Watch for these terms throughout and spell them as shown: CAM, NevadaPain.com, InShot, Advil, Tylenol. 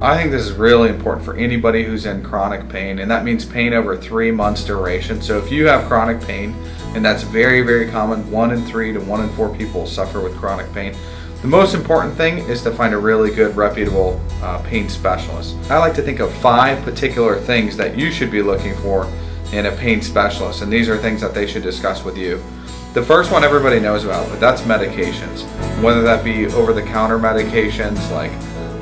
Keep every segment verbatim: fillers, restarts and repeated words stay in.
I think this is really important for anybody who's in chronic pain, and that means pain over three months duration. So if you have chronic pain, and that's very, very common, one in three to one in four people suffer with chronic pain. The most important thing is to find a really good, reputable uh, pain specialist. I like to think of five particular things that you should be looking for in a pain specialist, and these are things that they should discuss with you. The first one everybody knows about, but that's medications, whether that be over-the-counter medications like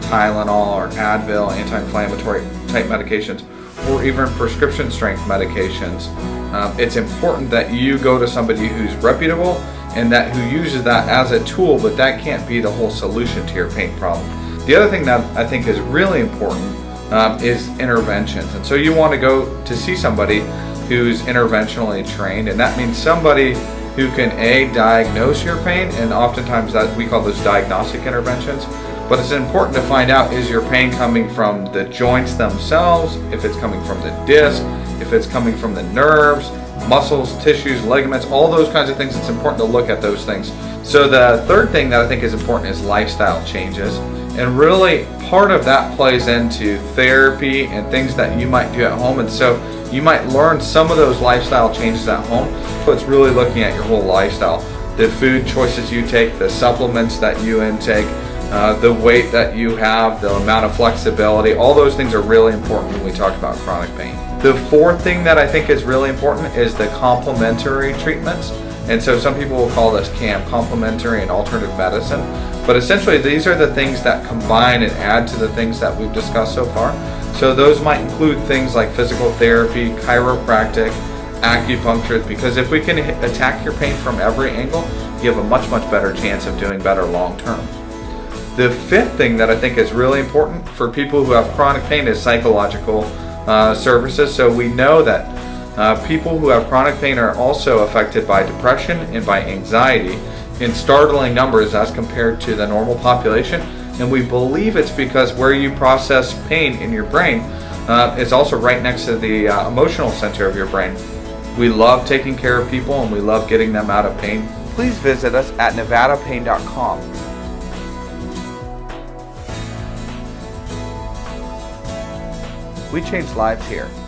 Tylenol or Advil, anti-inflammatory type medications, or even prescription strength medications. Um, it's important that you go to somebody who's reputable and that who uses that as a tool, but that can't be the whole solution to your pain problem. The other thing that I think is really important um, is interventions. And so you want to go to see somebody who's interventionally trained, and that means somebody who can A, diagnose your pain, and oftentimes that we call those diagnostic interventions. But it's important to find out, is your pain coming from the joints themselves, if it's coming from the disc, if it's coming from the nerves, muscles, tissues, ligaments, all those kinds of things. It's important to look at those things. So the third thing that I think is important is lifestyle changes. And really part of that plays into therapy and things that you might do at home. And so you might learn some of those lifestyle changes at home. So it's really looking at your whole lifestyle, the food choices you take, the supplements that you intake, Uh, the weight that you have, the amount of flexibility. All those things are really important when we talk about chronic pain. The fourth thing that I think is really important is the complementary treatments. And so some people will call this CAM, complementary and alternative medicine. But essentially these are the things that combine and add to the things that we've discussed so far. So those might include things like physical therapy, chiropractic, acupuncture, because if we can attack your pain from every angle, you have a much, much better chance of doing better long term. The fifth thing that I think is really important for people who have chronic pain is psychological uh, services. So we know that uh, people who have chronic pain are also affected by depression and by anxiety in startling numbers as compared to the normal population. And we believe it's because where you process pain in your brain uh, is also right next to the uh, emotional center of your brain. We love taking care of people and we love getting them out of pain. Please visit us at Nevada Pain dot com. We change lives here.